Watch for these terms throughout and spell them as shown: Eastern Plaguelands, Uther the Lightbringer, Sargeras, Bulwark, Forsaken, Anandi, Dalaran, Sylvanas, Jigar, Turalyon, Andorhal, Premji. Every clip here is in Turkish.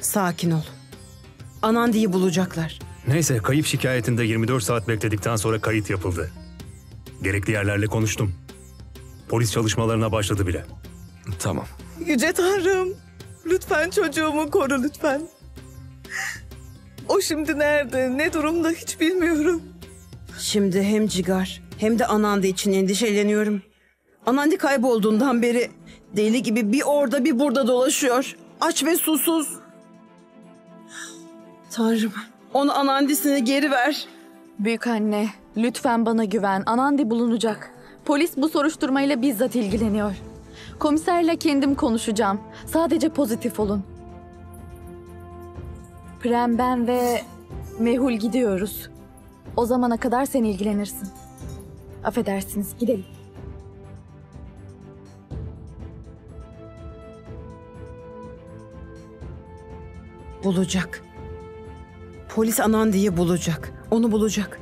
Sakin ol. Anandi'yi bulacaklar. Neyse, kayıp şikayetinde 24 saat bekledikten sonra kayıt yapıldı. Gerekli yerlerle konuştum. Polis çalışmalarına başladı bile. Tamam. Yüce Tanrım, lütfen çocuğumu koru lütfen. O şimdi nerede, ne durumda hiç bilmiyorum. Şimdi hem Jigar hem de Anandi için endişeleniyorum. Anandi kaybolduğundan beri deli gibi bir orada bir burada dolaşıyor. Aç ve susuz. Tanrım, onu Anandi'sine geri ver. Büyük anne, lütfen bana güven. Anandi bulunacak. Polis bu soruşturmayla bizzat ilgileniyor. Komiserle kendim konuşacağım. Sadece pozitif olun. Prem, ben ve Mehul gidiyoruz. O zamana kadar sen ilgilenirsin. Affedersiniz, gidelim. Bulacak. Polis Anandi'yi bulacak. Onu bulacak.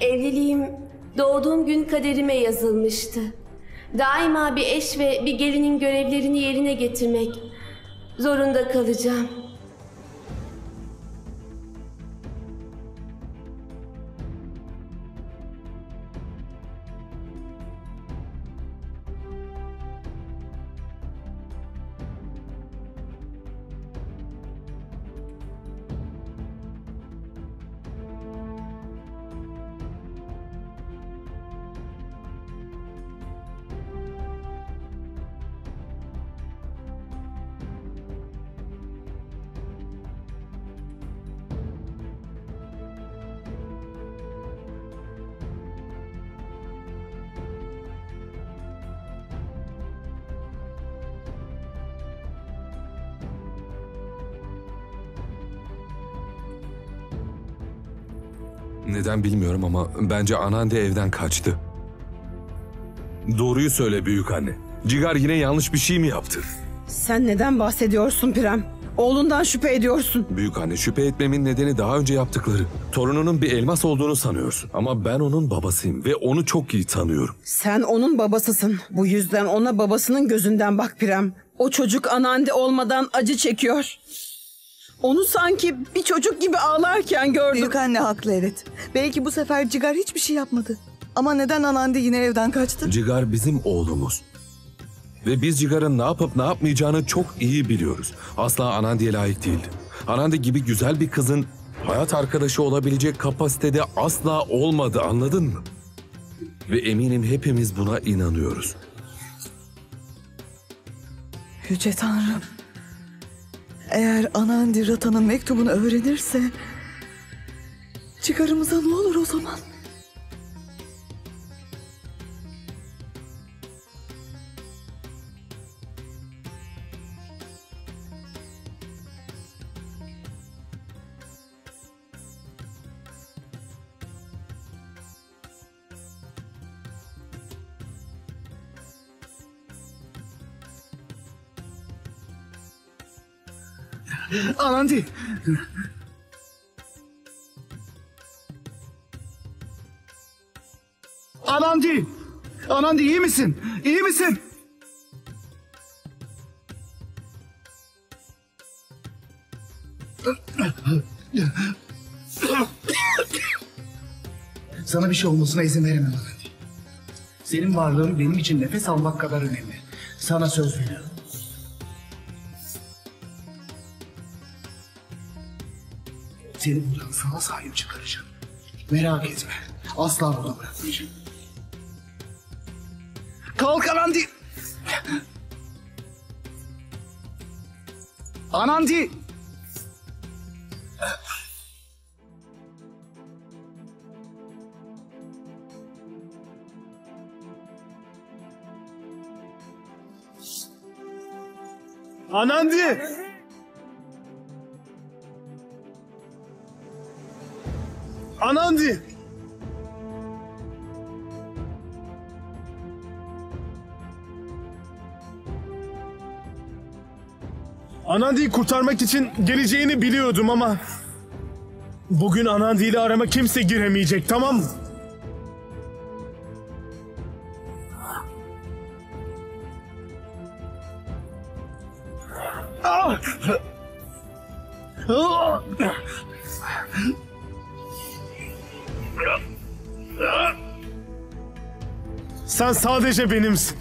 Evliliğim doğduğum gün kaderime yazılmıştı. Daima bir eş ve bir gelinin görevlerini yerine getirmek zorunda kalacağım. Neden bilmiyorum ama bence Anandi evden kaçtı. Doğruyu söyle büyük anne. Jigar yine yanlış bir şey mi yaptı? Sen neden bahsediyorsun Prem? Oğlundan şüphe ediyorsun. Büyük anne, şüphe etmemin nedeni daha önce yaptıkları. Torununun bir elmas olduğunu sanıyorsun. Ama ben onun babasıyım ve onu çok iyi tanıyorum. Sen onun babasısın. Bu yüzden ona babasının gözünden bak Prem. O çocuk Anandi olmadan acı çekiyor. Onu sanki bir çocuk gibi ağlarken gördüm. Büyük anne haklı, evet. Belki bu sefer Jigar hiçbir şey yapmadı. Ama neden Anandi yine evden kaçtı? Jigar bizim oğlumuz. Ve biz Jigar'ın ne yapıp ne yapmayacağını çok iyi biliyoruz. Asla Anandi'ye layık değildi. Anandi gibi güzel bir kızın hayat arkadaşı olabilecek kapasitede asla olmadı, anladın mı? Ve eminim hepimiz buna inanıyoruz. Yüce Tanrım. Eğer Anandi Rata'nın mektubunu öğrenirse çıkarımıza ne olur o zaman? Anandi! Anandi! Anandi, iyi misin? İyi misin? Sana bir şey olmasına izin veremem Anandi. Senin varlığın benim için nefes almak kadar önemli. Sana söz veriyorum. Seni buradan sana sahip çıkaracağım. Merak etme. Asla burada bırakmayacağım. Kalk Anandi! Anandi! Anandi! Anandi! Anandi'yi kurtarmak için geleceğini biliyordum ama... Bugün Anandi ile arama kimse giremeyecek, tamam mı? Sen sadece benimsin.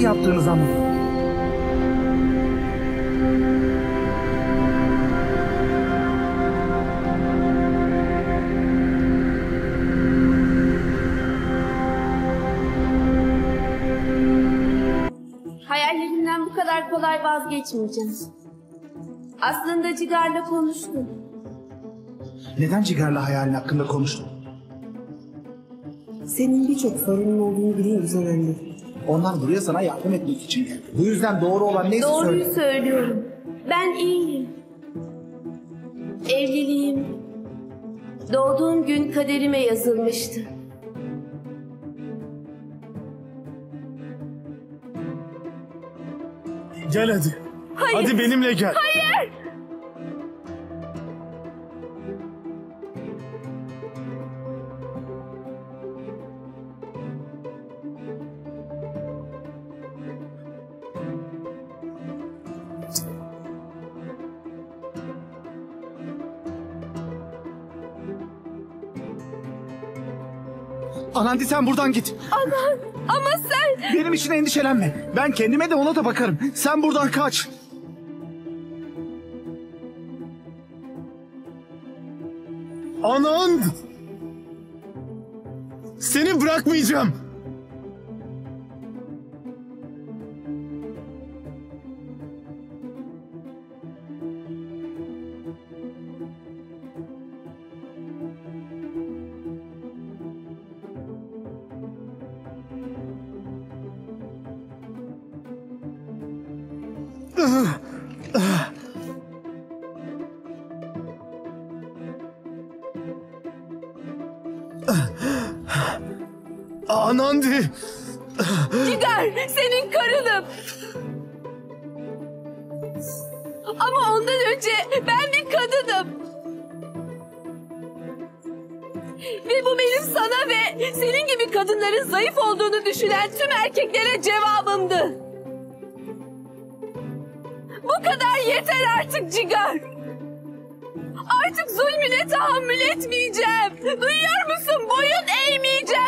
Yaptığınız zaman. Hayallerinden bu kadar kolay vazgeçmeyeceğim. Aslında Cigar'la konuştum. Neden Cigar'la hayalin hakkında konuştun? Senin birçok sorunun olduğunu biliyorum Anandi. Onlar buraya sana yardım etmek için geldi. Bu yüzden doğru olan neyse söyle. Doğruyu söylüyorum. Ben iyiyim. Evliliğim doğduğum gün kaderime yazılmıştı. Gel hadi. Hayır. Hadi benimle gel. Hayır. Anandi sen buradan git. Aman ama sen... Benim için endişelenme. Ben kendime de ona da bakarım. Sen buradan kaç. Anand! Seni bırakmayacağım. Anandi! Jigar, senin karınım. Ama ondan önce ben bir kadınım. Ve bu benim sana ve senin gibi kadınların zayıf olduğunu düşünen tüm erkeklere cevabımdı. Bu kadar yeter artık Jigar. Artık zulmüne tahammül etmeyeceğim. Duyuyor musun? Boyun eğmeyeceğim.